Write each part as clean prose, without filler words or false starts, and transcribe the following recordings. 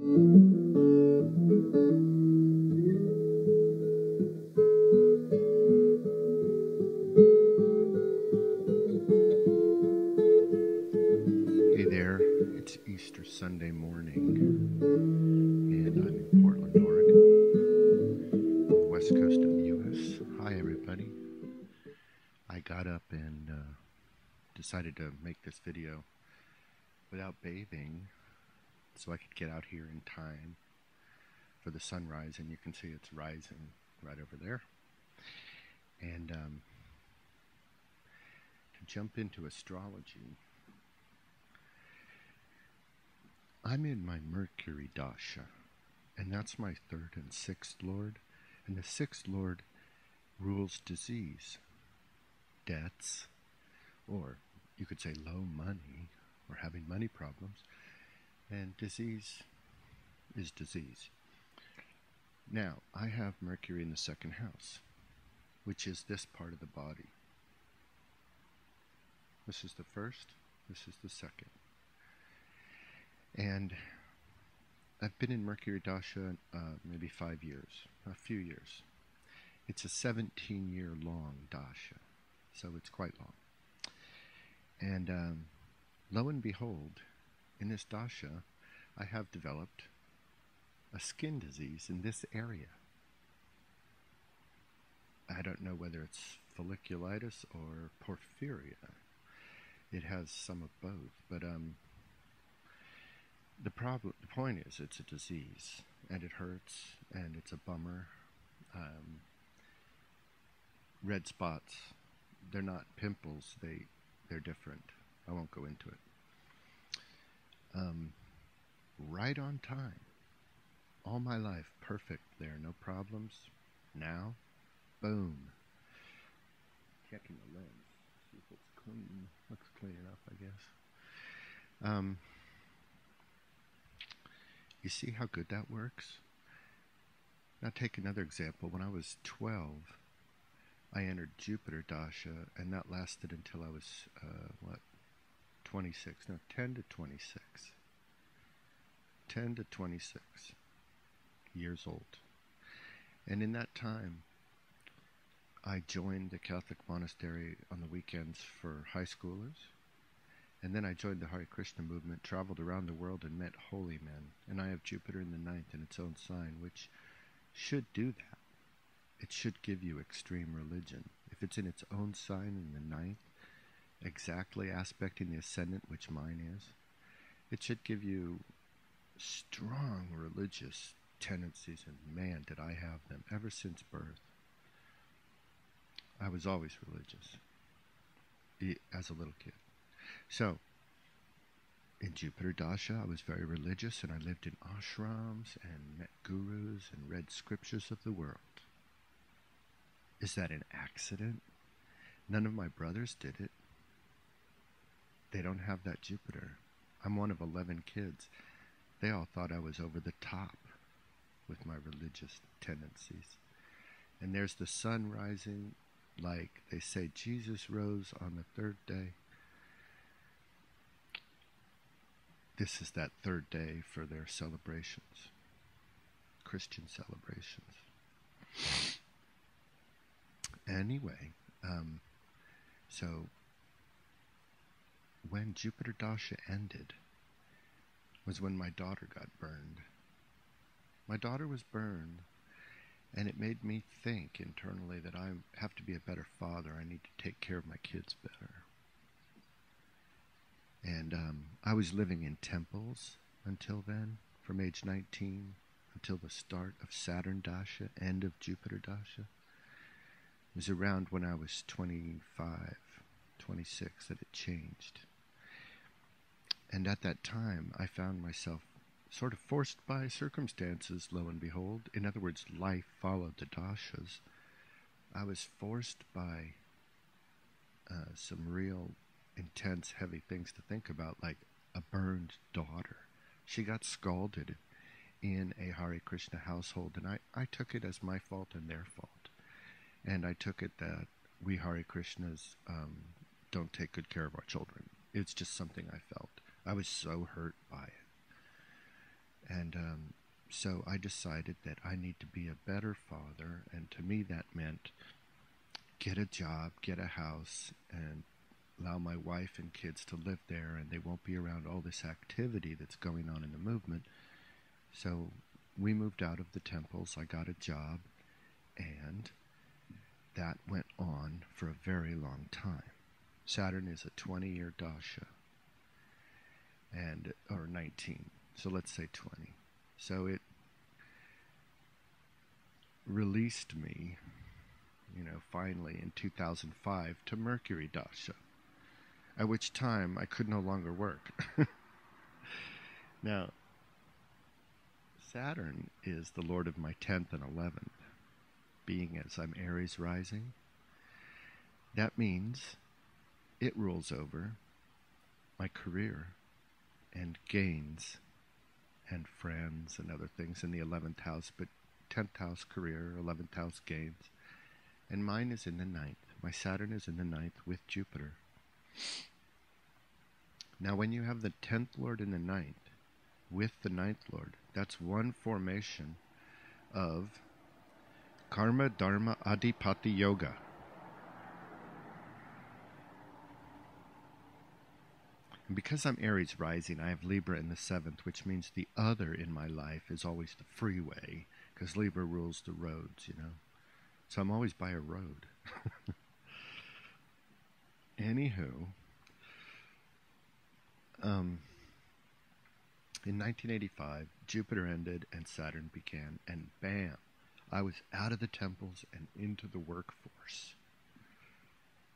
Hey there, it's Easter Sunday morning, and I'm in Portland, Oregon, on the west coast of the U.S. Hi everybody. I got up and decided to make this video without bathing, so I could get out here in time for the sunrise, and you can see it's rising right over there. And to jump into astrology, I'm in my Mercury Dasha, and that's my third and sixth lord, and the sixth lord rules disease, debts, or you could say low money or having money problems. And disease is disease. Now, I have Mercury in the second house, which is this part of the body. This is the first, this is the second. And I've been in Mercury Dasha maybe 5 years, a few years. It's a 17-year long Dasha, so it's quite long. And lo and behold, in this Dasha, I have developed a skin disease in this area. I don't know whether it's folliculitis or porphyria. It has some of both, but the point is it's a disease, and it hurts, and it's a bummer. Red spots, they're not pimples, they're different. I won't go into it. Right on time. All my life, perfect there, no problems. Now, boom. Checking the lens, see if it's clean. Looks clean enough, I guess. You see how good that works? Now take another example. When I was 12, I entered Jupiter Dasha, and that lasted until I was, 26, no, 10 to 26, 10 to 26 years old. And in that time, I joined the Catholic monastery on the weekends for high schoolers. And then I joined the Hare Krishna Movement, traveled around the world, and met holy men. And I have Jupiter in the ninth in its own sign, which should do that. It should give you extreme religion. If it's in its own sign in the ninth, exactly aspecting the ascendant, which mine is, it should give you strong religious tendencies, and man, did I have them ever since birth. I was always religious as a little kid. So, in Jupiter Dasha, I was very religious, and I lived in ashrams and met gurus and read scriptures of the world. Is that an accident? None of my brothers did it. They don't have that Jupiter. I'm one of 11 kids. They all thought I was over the top with my religious tendencies. And there's the sun rising, like they say Jesus rose on the third day. This is that third day for their celebrations, Christian celebrations. Anyway, so when Jupiter Dasha ended was when my daughter got burned. My daughter was burned, and it made me think internally that I have to be a better father. I need to take care of my kids better. And I was living in temples until then, from age 19 until the start of Saturn Dasha, end of Jupiter Dasha. It was around when I was 25, 26 that it changed. And at that time, I found myself sort of forced by circumstances, lo and behold. In other words, life followed the dashas. I was forced by some real intense, heavy things to think about, like a burned daughter. She got scalded in a Hare Krishna household, and I took it as my fault and their fault. And I took it that we Hare Krishnas don't take good care of our children. It's just something I felt. I was so hurt by it. And so I decided that I need to be a better father, and to me that meant get a job, get a house, and allow my wife and kids to live there, and they won't be around all this activity that's going on in the movement. So we moved out of the temples, I got a job, and that went on for a very long time. Saturn is a 20-year dasha, and or 19, so let's say 20. So it released me, you know, finally in 2005 to Mercury Dasha, at which time I could no longer work. Now, Saturn is the lord of my 10th and 11th, being as I'm Aries rising. That means it rules over my career and gains and friends and other things in the 11th house, but 10th house career, 11th house gains. And mine is in the 9th. My Saturn is in the 9th with Jupiter. Now when you have the 10th Lord in the 9th with the 9th Lord, that's one formation of Karma Dharma Adipati Yoga. And because I'm Aries rising, I have Libra in the 7th, which means the other in my life is always the freeway, because Libra rules the roads, you know. So I'm always by a road. Anywho, in 1985, Jupiter ended and Saturn began, and bam, I was out of the temples and into the workforce.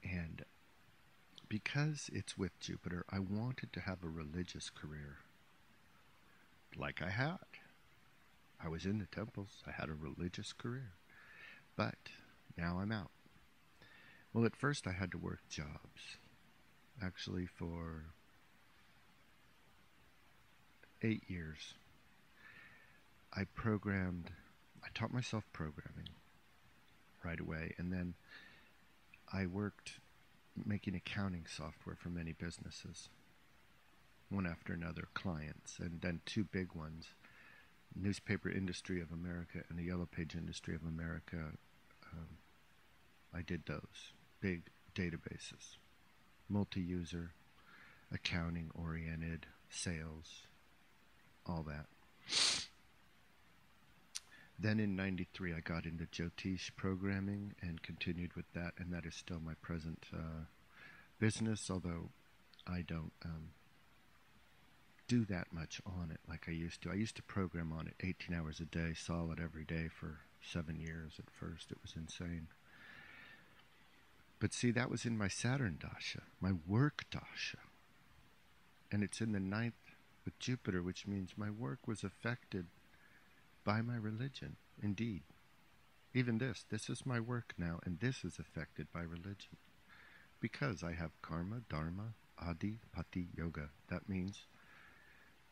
And because it's with Jupiter, I wanted to have a religious career, like I had. I was in the temples, I had a religious career. But now I'm out. Well, at first I had to work jobs, actually for 8 years. I taught myself programming right away, and then I worked making accounting software for many businesses, one after another, clients, and then two big ones. Newspaper Industry of America and the Yellow Page Industry of America. I did those big databases, multi-user, accounting-oriented, sales, all that. Then in 93 I got into Jyotish programming and continued with that, and that is still my present business, although I don't do that much on it like I used to. I used to program on it 18 hours a day, solid every day for 7 years at first. It was insane. But see, that was in my Saturn Dasha, my work Dasha. And it's in the 9th with Jupiter, which means my work was affected by my religion. Indeed. Even this is my work now, and this is affected by religion. Because I have Karma, Dharma, Adipati Yoga. That means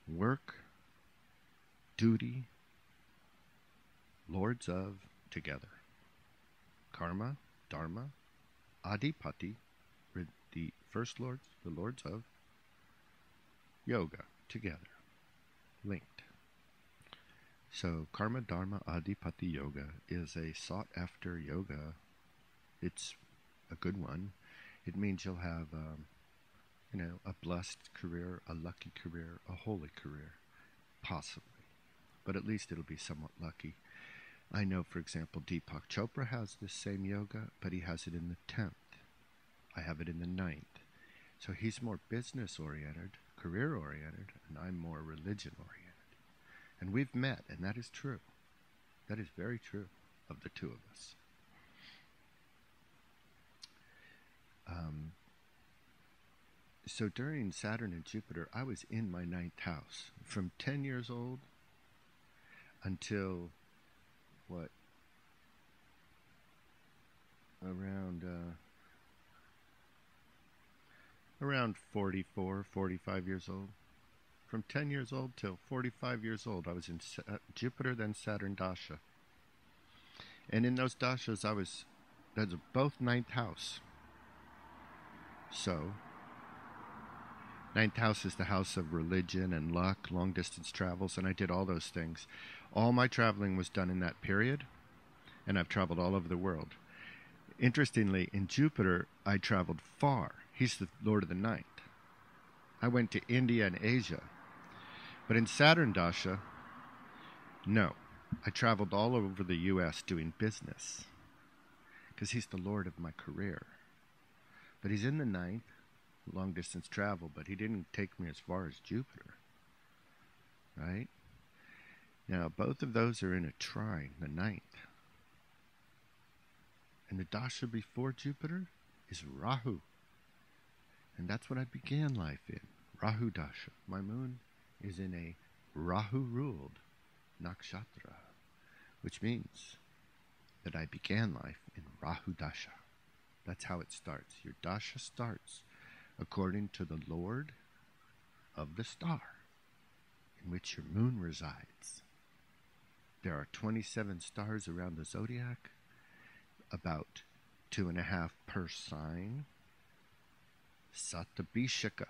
work, duty, lords of, together. Karma, Dharma, Adipati, the first lords, the lords of, yoga, together, linked. So Karma, Dharma, Adipati Yoga is a sought-after yoga. It's a good one. It means you'll have you know, a blessed career, a lucky career, a holy career, possibly. But at least it'll be somewhat lucky. I know, for example, Deepak Chopra has this same yoga, but he has it in the 10th. I have it in the 9th. So he's more business-oriented, career-oriented, and I'm more religion-oriented. And we've met, and that is true. That is very true of the two of us. So during Saturn and Jupiter, I was in my 9th house from 10 years old until, what, around 44, 45 years old. From 10 years old till 45 years old, I was in Jupiter, then Saturn Dasha. And in those Dashas, that's both 9th house. So Ninth house is the house of religion and luck, long distance travels, and I did all those things. All my traveling was done in that period, and I've traveled all over the world. Interestingly, in Jupiter, I traveled far. He's the Lord of the Ninth. I went to India and Asia. But in Saturn Dasha, no. I traveled all over the U.S. doing business because he's the Lord of my career. But he's in the ninth, long distance travel, but he didn't take me as far as Jupiter, right? Now, both of those are in a trine, the ninth. And the dasha before Jupiter is Rahu. And that's what I began life in, Rahu Dasha. My moon is in a Rahu-ruled nakshatra, which means that I began life in Rahu Dasha. That's how it starts. Your dasha starts according to the Lord of the star in which your moon resides. There are 27 stars around the zodiac, about 2.5 per sign. Satabhishaka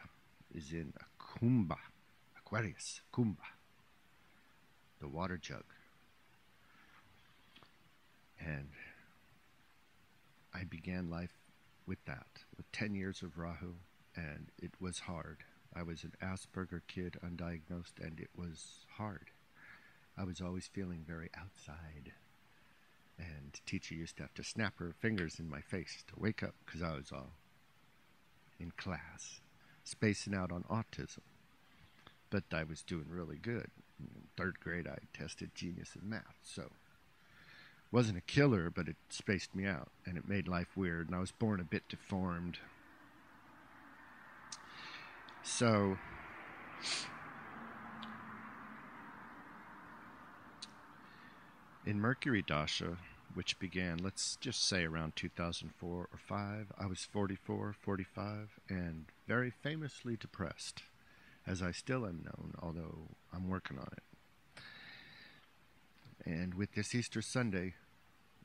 is in a Kumbha, Aquarius, Kumbha, the water jug. And I began life with that, with 10 years of Rahu, and it was hard. I was an Asperger's kid, undiagnosed, and it was hard. I was always feeling very outside, and teacher used to have to snap her fingers in my face to wake up because I was all in class, spacing out on autism. But I was doing really good. In 3rd grade, I tested genius in math, so wasn't a killer, but it spaced me out, and it made life weird, and I was born a bit deformed. So in Mercury Dasha, which began, let's just say around 2004 or 5, I was 44, 45, and very famously depressed, as I still am known, although I'm working on it. And with this Easter Sunday,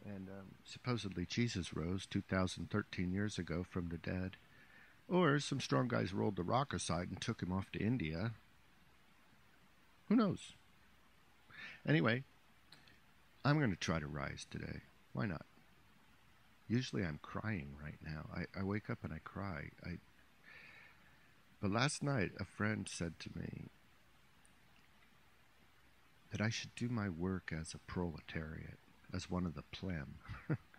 and supposedly Jesus rose 2,013 years ago from the dead, or some strong guys rolled the rock aside and took him off to India. Who knows? Anyway, I'm going to try to rise today. Why not? Usually I'm crying right now. I wake up and I cry. But last night a friend said to me that I should do my work as a proletariat, as one of the plem,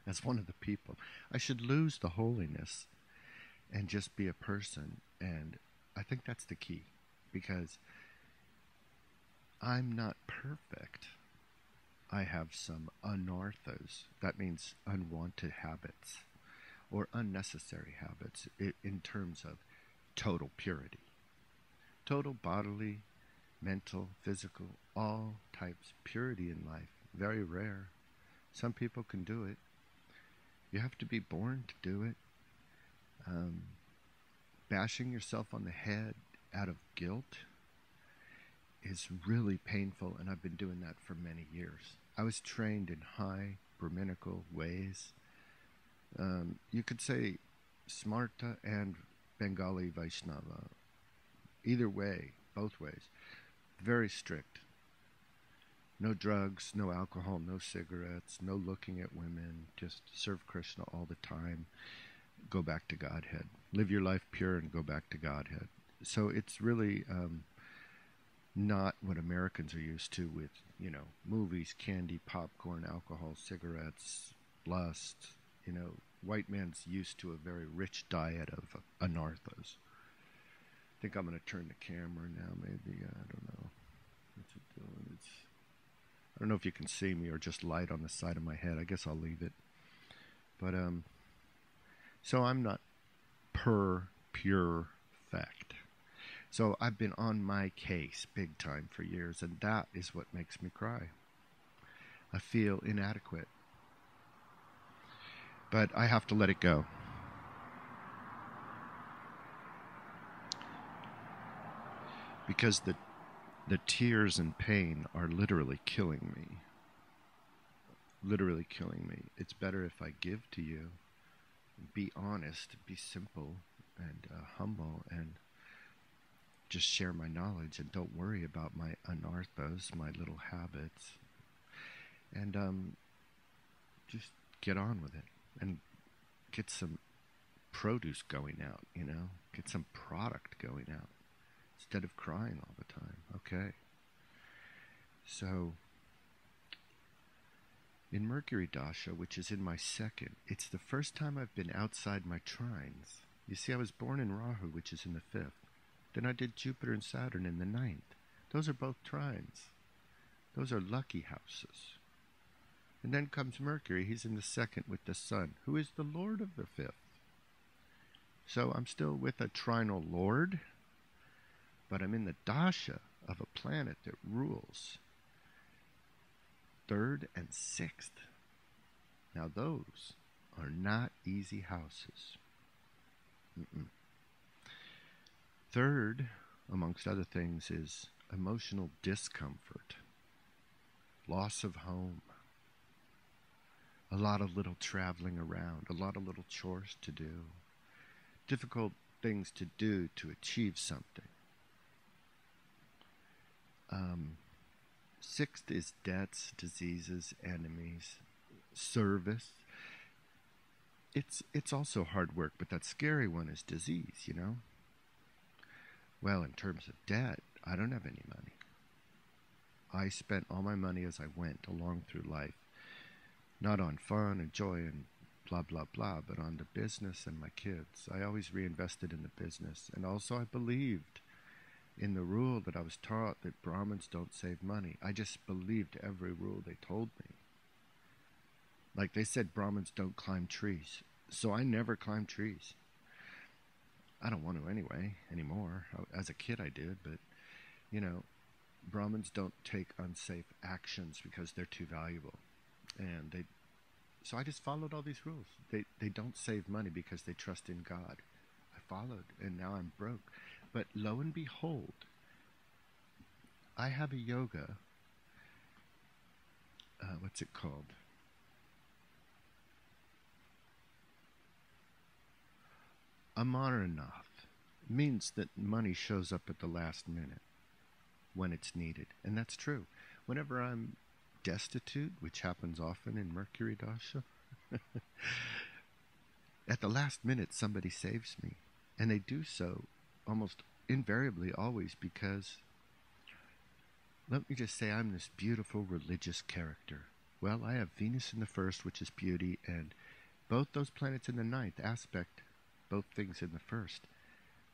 as one of the people. I should lose the holiness and just be a person. And I think that's the key, because I'm not perfect. I have some anorthos. That means unwanted habits or unnecessary habits in terms of total purity, total bodily, mental, physical, all types of purity in life. Very rare. Some people can do it. You have to be born to do it. Bashing yourself on the head out of guilt is really painful, and I've been doing that for many years. I was trained in high Brahminical ways. You could say Smarta and Bengali Vaishnava. Either way, both ways. Very strict. No drugs, no alcohol, no cigarettes, no looking at women. Just serve Krishna all the time. Go back to Godhead. Live your life pure and go back to Godhead. So it's really not what Americans are used to with, you know, movies, candy, popcorn, alcohol, cigarettes, lust. You know, white man's used to a very rich diet of anarthas. I think I'm going to turn the camera now, maybe. I don't know. What's it doing? I don't know if you can see me or just light on the side of my head. I guess I'll leave it. But, so I'm not pure fact. So I've been on my case big time for years, and that is what makes me cry. I feel inadequate. But I have to let it go. Because the tears and pain are literally killing me. Literally killing me. It's better if I give to you. Be honest, be simple, and humble, and just share my knowledge and don't worry about my anarthos, my little habits, and just get on with it and get some produce going out, you know, get some product going out instead of crying all the time. Okay. So in Mercury Dasha, which is in my second, it's the first time I've been outside my trines. You see, I was born in Rahu, which is in the fifth. Then I did Jupiter and Saturn in the ninth. Those are both trines. Those are lucky houses. And then comes Mercury. He's in the second with the Sun, who is the Lord of the fifth. So I'm still with a trinal Lord, but I'm in the Dasha of a planet that rules third and sixth. Now those are not easy houses. Third, amongst other things, is emotional discomfort, loss of home, a lot of little traveling around, a lot of little chores to do, difficult things to do to achieve something. Sixth is debts, diseases, enemies, service. It's also hard work, but that scary one is disease, you know. Well, in terms of debt, I don't have any money. I spent all my money as I went along through life, not on fun and joy and blah, blah, blah, but on the business and my kids. I always reinvested in the business. And also I believed in the rule that I was taught that Brahmins don't save money. I just believed every rule they told me. Like they said, Brahmins don't climb trees. So I never climbed trees. I don't want to anyway, anymore. As a kid I did, but, you know, Brahmins don't take unsafe actions because they're too valuable. And so I just followed all these rules. They don't save money because they trust in God. I followed, and now I'm broke. But lo and behold, I have a yoga, what's it called? Amarnath means that money shows up at the last minute when it's needed. And that's true. Whenever I'm destitute, which happens often in Mercury Dasha, at the last minute somebody saves me. And they do so almost invariably always because, let me just say, I'm this beautiful religious character. Well, I have Venus in the first, which is beauty, and both those planets in the ninth aspect. Both things in the first.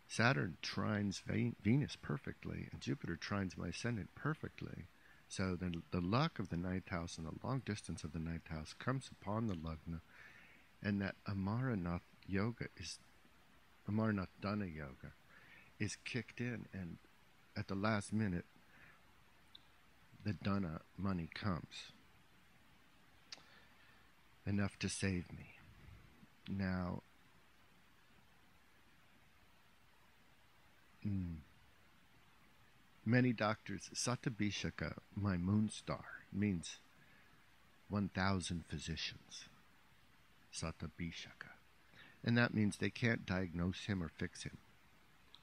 Saturn trines Venus perfectly, and Jupiter trines my ascendant perfectly. So then the luck of the ninth house and the long distance of the ninth house comes upon the lagna, and that Amarnath Dana Yoga is kicked in, and at the last minute, the Dana money comes. Enough to save me. Now, many doctors, Satabhishaka, my moon star, means 1,000 physicians. Satabhishaka. And that means they can't diagnose him or fix him.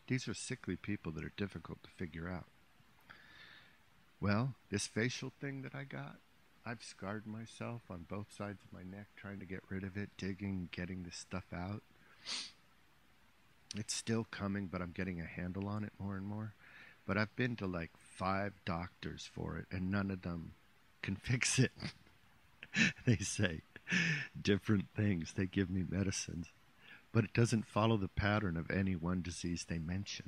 These are sickly people that are difficult to figure out. Well, this facial thing that I got, I've scarred myself on both sides of my neck trying to get rid of it, digging, getting this stuff out. It's still coming, but I'm getting a handle on it more and more. But I've been to like 5 doctors for it, and none of them can fix it. They say different things. They give me medicines. But it doesn't follow the pattern of any one disease they mention.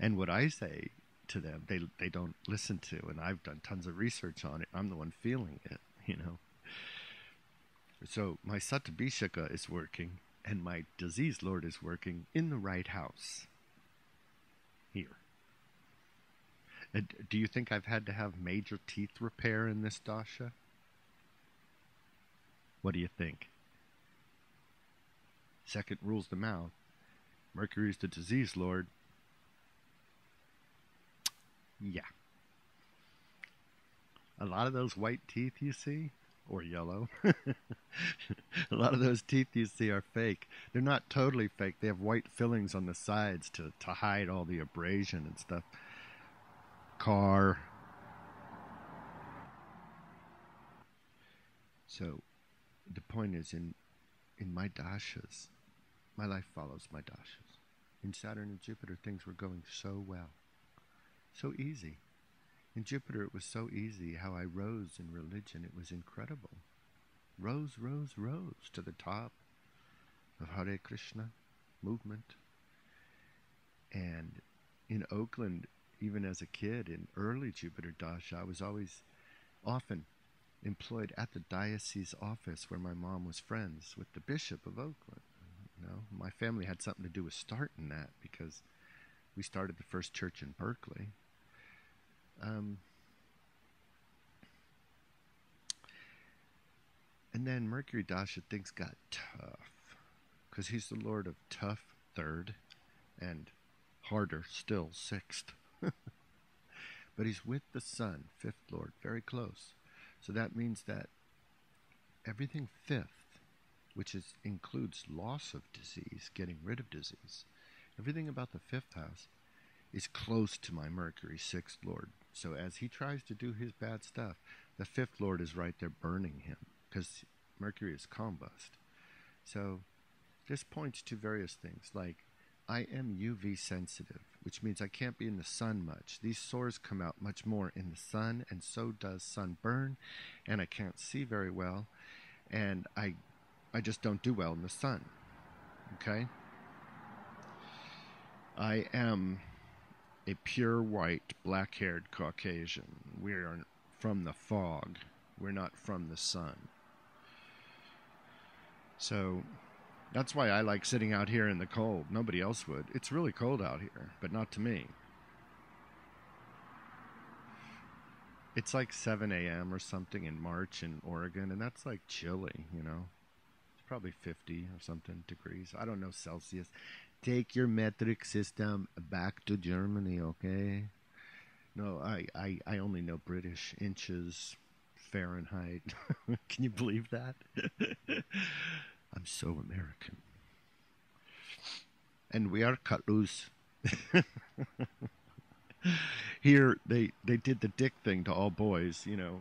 And what I say to them, they don't listen to. And I've done tons of research on it. I'm the one feeling it, you know. So my Satabhishaka is working. And my disease lord is working in the right house. Here. And do you think I've had to have major teeth repair in this Dasha? What do you think? Second rules the mouth. Mercury's the disease lord. Yeah. A lot of those white teeth you see, or yellow. A lot of those teeth you see are fake. They're not totally fake. They have white fillings on the sides to hide all the abrasion and stuff. Car. So the point is, in my dashas, my life follows my dashas. In Saturn and Jupiter, things were going so well, so easy. In Jupiter, it was so easy how I rose in religion. It was incredible. Rose to the top of Hare Krishna Movement. And in Oakland, even as a kid, in early Jupiter Dasha, I was always often employed at the diocese office where my mom was friends with the Bishop of Oakland. You know, my family had something to do with starting that because we started the first church in Berkeley. And then Mercury Dasha, things got tough because he's the lord of tough third and harder still sixth. But he's with the sun, fifth lord, very close. So that means that everything fifth, which is includes loss of disease, getting rid of disease, everything about the fifth house is close to my Mercury sixth lord. So as he tries to do his bad stuff, the fifth lord is right there burning him because Mercury is combust. So this points to various things like I am UV sensitive, which means I can't be in the sun much. These sores come out much more in the sun, and so does sunburn, and I can't see very well, and I just don't do well in the sun, okay? I am a pure white, black-haired Caucasian. We are from the fog. We're not from the sun. So that's why I like sitting out here in the cold. Nobody else would. It's really cold out here, but not to me. It's like 7 a.m. or something in March in Oregon, and that's like chilly, you know. It's probably 50 or something degrees. I don't know, Celsius. Take your metric system back to Germany, okay? No, I only know British inches, Fahrenheit. Can you believe that? I'm so American. And we are cut loose. Here, they did the dick thing to all boys, you know.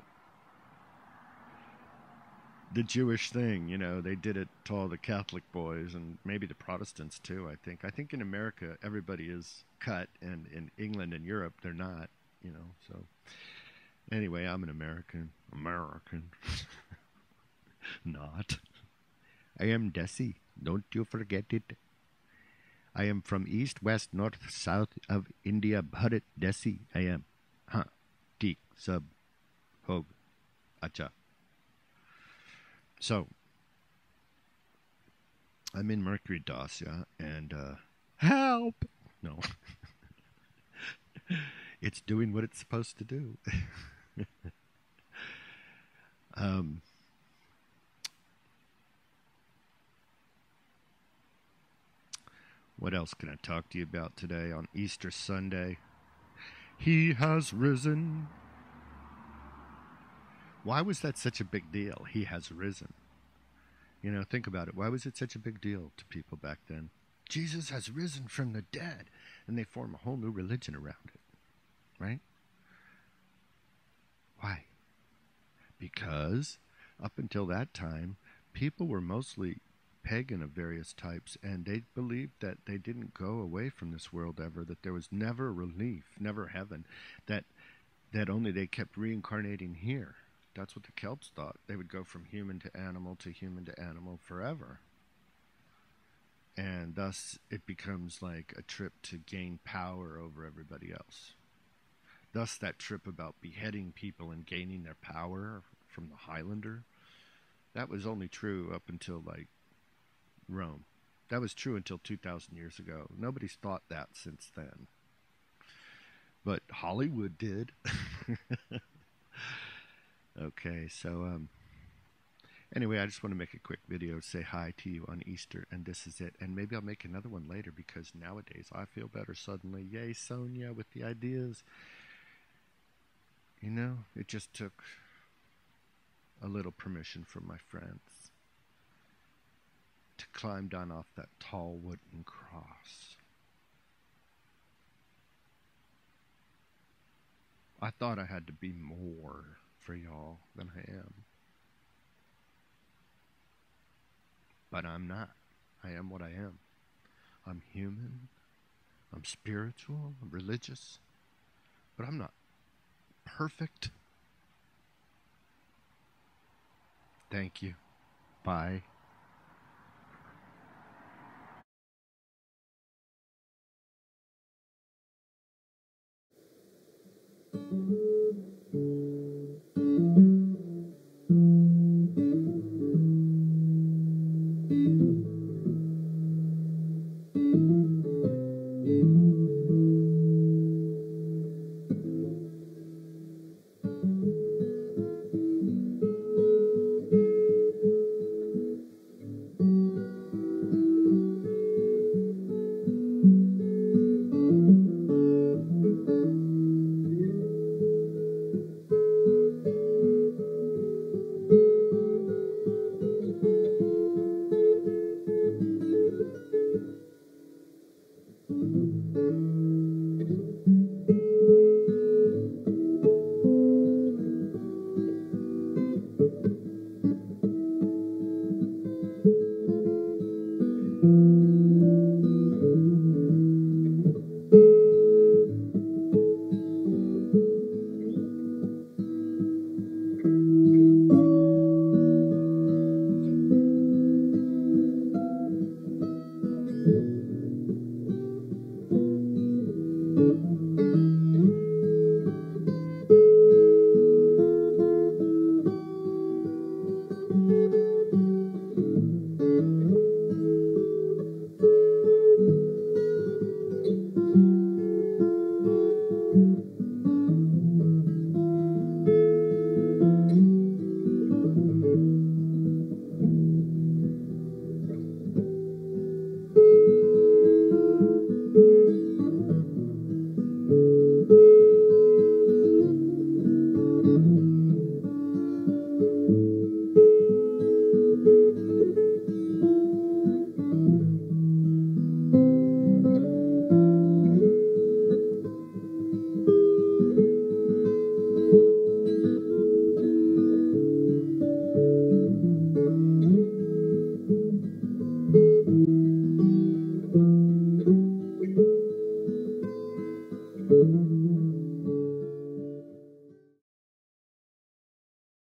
The Jewish thing, you know, they did it to all the Catholic boys and maybe the Protestants too, I think. I think in America, everybody is cut, and in England and Europe, they're not, you know, so. Anyway, I'm an American. Not. I am Desi. Don't you forget it. I am from east, west, north, south of India. Bharat Desi, I am. Huh. Teek, sub, hog, acha. So, I'm in Mercury Dasha, and, help! No. It's doing what it's supposed to do. What else can I talk to you about today on Easter Sunday? He has risen. Why was that such a big deal? He has risen. You know, think about it. Why was it such a big deal to people back then? Jesus has risen from the dead. And they form a whole new religion around it. Right? Why? Because up until that time, people were mostly pagan of various types. And they believed that they didn't go away from this world ever. That there was never relief, never heaven. That only they kept reincarnating here. That's what the Celts thought. They would go from human to animal to human to animal forever. And thus it becomes like a trip to gain power over everybody else. Thus that trip about beheading people and gaining their power from the Highlander. That was only true up until like Rome. That was true until 2,000 years ago. Nobody's thought that since then. But Hollywood did. Okay, so anyway, I just want to make a quick video to say hi to you on Easter, and this is it. And maybe I'll make another one later because nowadays I feel better suddenly. Yay, Sonia, with the ideas. You know, it just took a little permission from my friends to climb down off that tall wooden cross. I thought I had to be more for y'all than I am. But I'm not. I am what I am. I'm human. I'm spiritual. I'm religious. But I'm not perfect. Thank you. Bye.